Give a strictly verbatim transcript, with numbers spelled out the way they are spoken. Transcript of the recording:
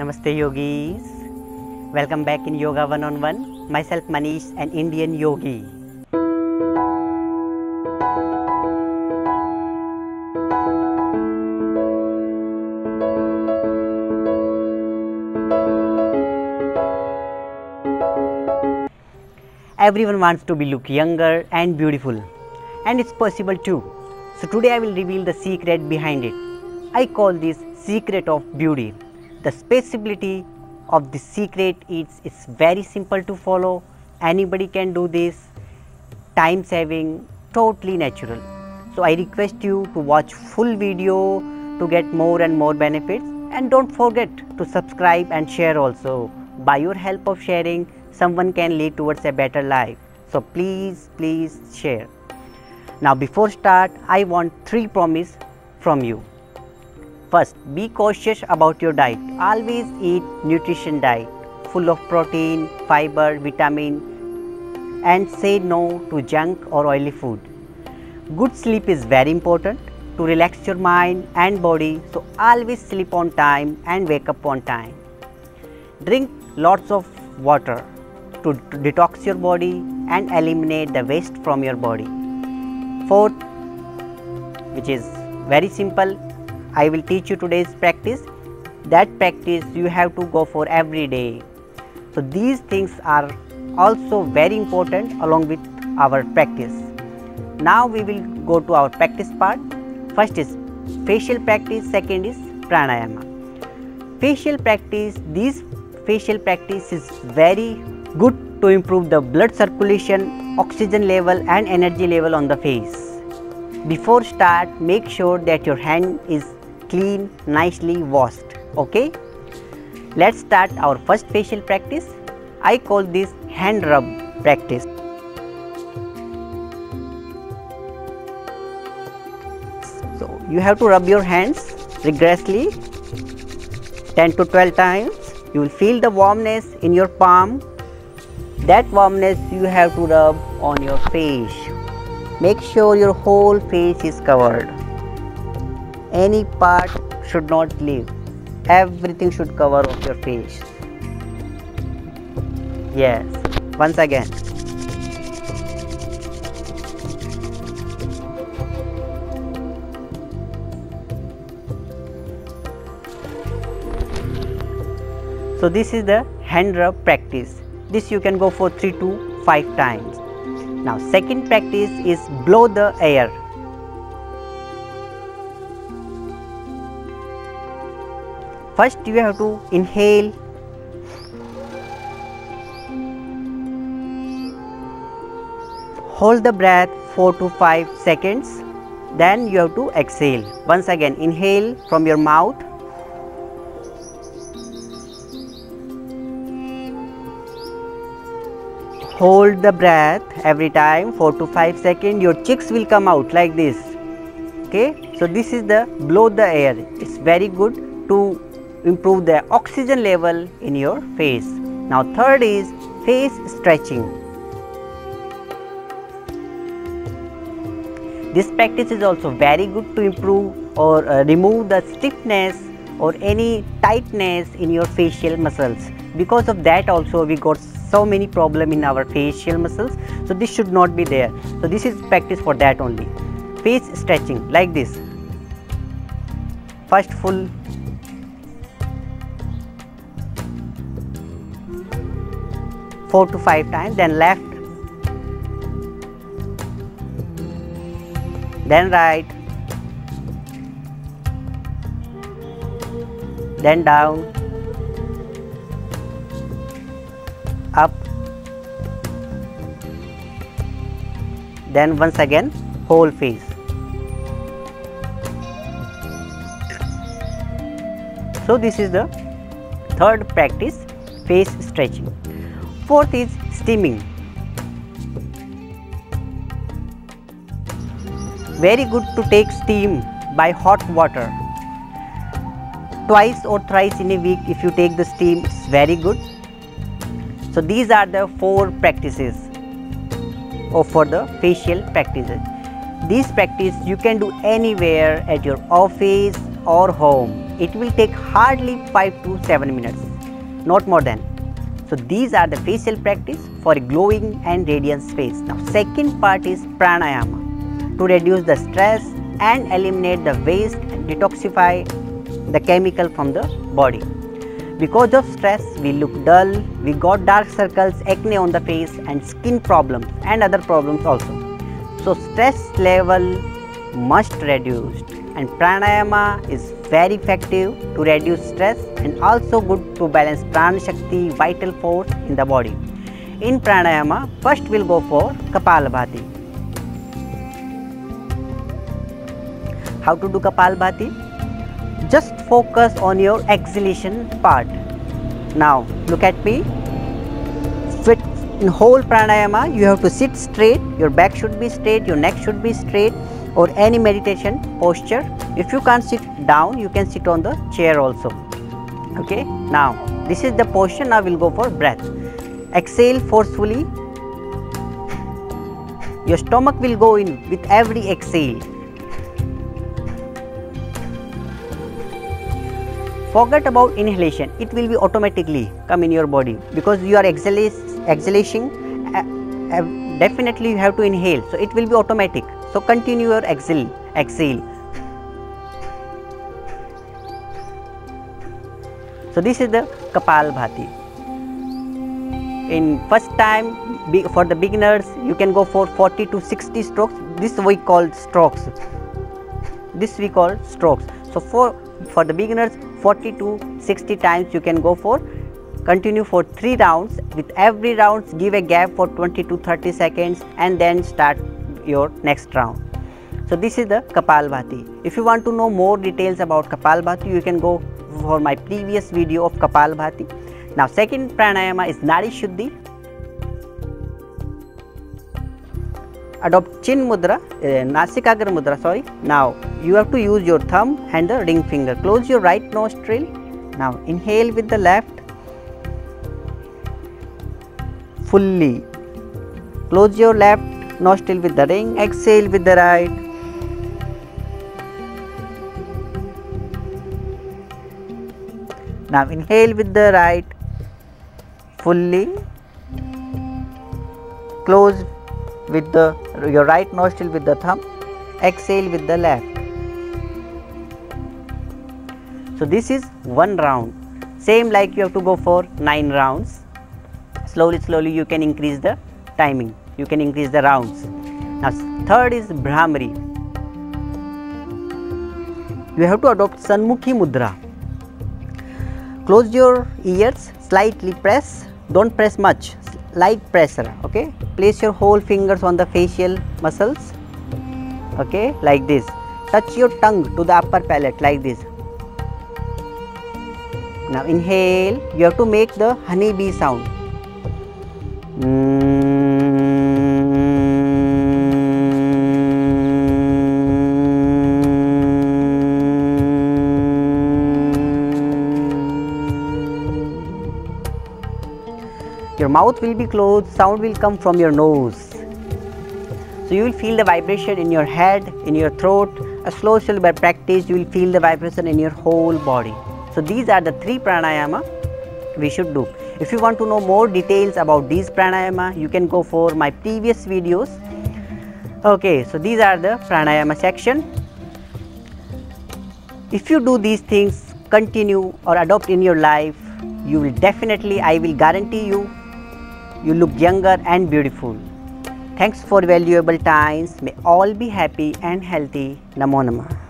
Namaste yogis, welcome back in Yoga One on One. Myself Manish, an Indian yogi. Everyone wants to be look younger and beautiful, and it's possible too. So today I will reveal the secret behind it. I call this secret of beauty. The specificity of this secret is it's very simple to follow. Anybody can do this. Time saving, totally natural. So I request you to watch full video to get more and more benefits. And don't forget to subscribe and share also. By your help of sharing, someone can lead towards a better life. So please, please share. Now before start, I want three promises from you. First, be cautious about your diet. Always eat nutrition diet full of protein, fiber, vitamin, and say no to junk or oily food. Good sleep is very important to relax your mind and body, so always sleep on time and wake up on time. Drink lots of water to detox your body and eliminate the waste from your body. Fourth, which is very simple, I will teach you today's practice. That practice you have to go for every day. So these things are also very important along with our practice. Now we will go to our practice part. First is facial practice, second is pranayama. Facial practice, these facial practice is very good to improve the blood circulation, oxygen level and energy level on the face. Before start, make sure that your hand is clean, nicely washed, okay? Let's start our first facial practice. I call this hand rub practice. So you have to rub your hands rigorously ten to twelve times. You will feel the warmness in your palm. That warmness you have to rub on your face. Make sure your whole face is covered. Any part should not leave. Everything should cover off your face. Yes, once again. So this is the hand rub practice. This you can go for three to five times. Now second practice is blow the air. First you have to inhale . Hold the breath four to five seconds, then you have to exhale. Once again, inhale from your mouth, hold the breath every time four to five seconds. Your cheeks will come out like this, okay? So this is the blow the air. It's very good to improve the oxygen level in your face. Now third is face stretching. This practice is also very good to improve or uh, remove the stiffness or any tightness in your facial muscles. Because of that also we got so many problems in our facial muscles, so this should not be there. So this is practice for that only. Face stretching like this. First full. four to five times, then left. Then right. Then down. Up, then once again whole face. So this is the third practice, face stretching. Fourth is steaming. Very good to take steam by hot water. Twice or thrice in a week if you take the steam, it's very good. So these are the four practices or for the facial practices. These practice you can do anywhere at your office or home. It will take hardly five to seven minutes, not more than. So these are the facial practice for a glowing and radiant face. Now second part is pranayama, to reduce the stress and eliminate the waste and detoxify the chemical from the body. Because of stress, we look dull, we got dark circles, acne on the face and skin problems and other problems also. So stress level must reduced, and pranayama is very effective to reduce stress and also good to balance prana shakti, vital force in the body. In pranayama, first we'll go for Kapalbhati. How to do Kapalbhati? Just focus on your exhalation part. Now look at me. Fit in whole pranayama, you have to sit straight, your back should be straight, your neck should be straight, or any meditation posture. If you can't sit down, you can sit on the chair also. Okay, now this is the posture. Now we'll go for breath. Exhale forcefully. Your stomach will go in with every exhale. Forget about inhalation, it will be automatically come in your body because you are exhaling, uh, uh, definitely you have to inhale, so it will be automatic. So continue your exhale, exhale. So this is the Kapalbhati. In first time, for the beginners, you can go for forty to sixty strokes. This we call strokes. This we call strokes. So for For the beginners, forty to sixty times you can go for. Continue for three rounds. With every round, give a gap for twenty to thirty seconds and then start your next round. So this is the Kapalbhati. If you want to know more details about Kapalbhati, you can go for my previous video of Kapalbhati. Now second pranayama is Nadi Shuddhi. Adopt chin mudra, uh, Nasikagra mudra, sorry. Now you have to use your thumb and the ring finger. Close your right nostril. Now inhale with the left. Fully. Close your left nostril with the ring. Exhale with the right. Now inhale with the right. Fully. Close with the your right nostril with the thumb, exhale with the left. So this is one round. Same like you have to go for nine rounds. Slowly, slowly you can increase the timing. You can increase the rounds. Now third is Bhramari. You have to adopt Sanmukhi mudra. Close your ears, slightly press. Don't press much. Light pressure, okay. Place your whole fingers on the facial muscles, okay, like this. Touch your tongue to the upper palate, like this. Now inhale, you have to make the honeybee sound. Mm. Your mouth will be closed, sound will come from your nose. So you will feel the vibration in your head, in your throat. A slow, slow by practice, you will feel the vibration in your whole body. So these are the three pranayama we should do. If you want to know more details about these pranayama, you can go for my previous videos. Okay, so these are the pranayama section. If you do these things, continue or adopt in your life, you will definitely, I will guarantee you, you look younger and beautiful. Thanks for valuable times. May all be happy and healthy. Namo Namah.